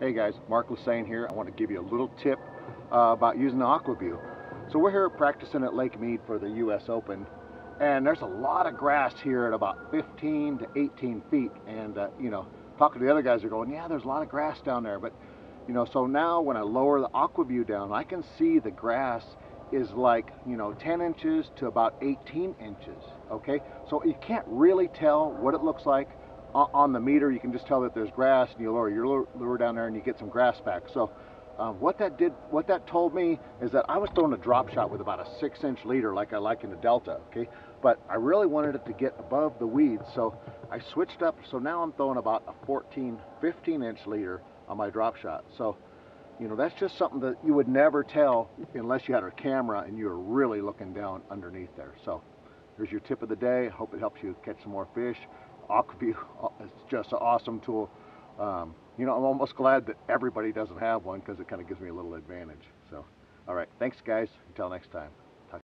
Hey guys, Mark Lassagne here. I want to give you a little tip about using the Aqua-Vu. So we're here practicing at Lake Mead for the U.S. Open, and there's a lot of grass here at about 15 to 18 feet. And you know, talking to the other guys, they're going, "Yeah, there's a lot of grass down there." But you know, so now when I lower the Aqua-Vu down, I can see the grass is like 10 inches to about 18 inches. Okay, so you can't really tell what it looks like on the meter. You can just tell that there's grass, and you lower your lure down there and you get some grass back. So what that told me is that I was throwing a drop shot with about a 6-inch leader like I like in the Delta, okay? But I really wanted it to get above the weeds, so I switched up. So now I'm throwing about a 14-15 inch leader on my drop shot. So you know, that's just something that you would never tell unless you had a camera and you were really looking down underneath there. So here's your tip of the day. Hope it helps you catch some more fish. Aqua-Vu is just an awesome tool. You know, I'm almost glad that everybody doesn't have one because it kind of gives me a little advantage. So, all right, thanks guys. Until next time.